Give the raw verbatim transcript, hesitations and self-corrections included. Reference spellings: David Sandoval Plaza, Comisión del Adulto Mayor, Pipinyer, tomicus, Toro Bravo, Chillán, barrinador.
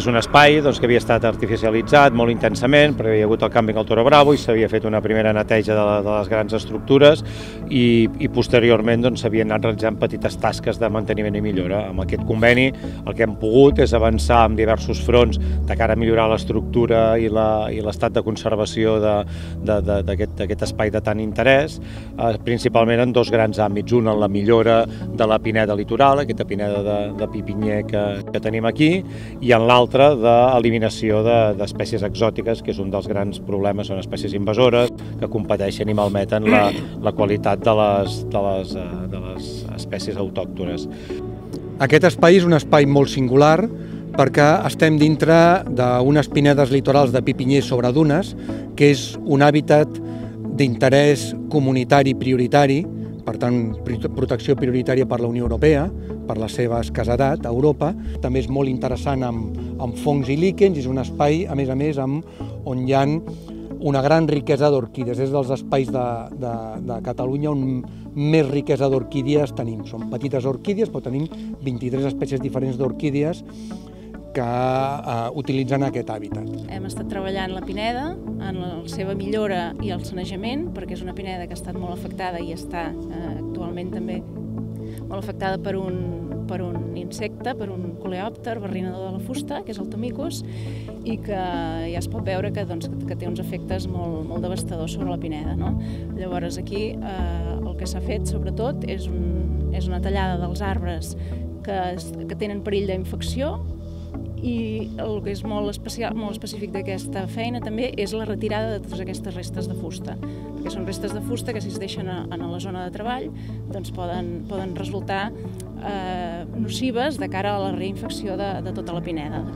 és un espai doncs, que havia estat artificialitzat molt intensament perquè hi ha hagut el càmping al Toro Bravo i s'havia fet una primera neteja de, la, de les grans estructures i, i posteriorment s'havien doncs, anat realitzant petites tasques de manteniment i millora. Amb aquest conveni el que hem pogut és avançar en diversos fronts de cara a millorar l'estructura i l'estat de conservació d'aquest espai de tant interès, eh, principalment en dos grans àmbits, un en la millora de la pineda litoral, aquesta pineda de, de Pipinyer que, que tenim aquí, i en l'altre d'eliminació d'espècies exòtiques, que és un dels grans problemes, són espècies invasores que competeixen i malmeten la, la qualitat de les, de, les, de les espècies autòctones. Aquest espai és un espai molt singular perquè estem dintre d'unes pinedes litorals de Pipinyer sobre dunes, que és un hàbitat d'interès comunitari prioritari, per tant, protecció prioritària per la Unió Europea, per la seva escassedat a Europa. També és molt interessant amb, amb fongs i líquens, és un espai, a més a més, amb, on hi ha una gran riquesa d'orquídies. És dels espais de, de, de Catalunya on més riquesa d'orquídies tenim. Són petites orquídies, però tenim vint-i-tres espècies diferents d'orquídies que eh, utilitzen aquest hàbitat. Hem estat treballant la pineda en la seva millora i el sanejament, perquè és una pineda que ha estat molt afectada i està eh, actualment també molt afectada per un, per un insecte, per un coleòpter, barrinador de la fusta, que és el tomicus, i que ja es pot veure que, doncs, que té uns efectes molt, molt devastadors sobre la pineda, no? Llavors aquí eh, el que s'ha fet sobretot és, un, és una tallada dels arbres que, que tenen perill d'infecció, i el que és molt especial, molt específic d'aquesta feina també és la retirada de totes aquestes restes de fusta, perquè són restes de fusta que si es deixen a, a la zona de treball doncs poden, poden resultar eh, nocives de cara a la reinfecció de, de tota la pineda.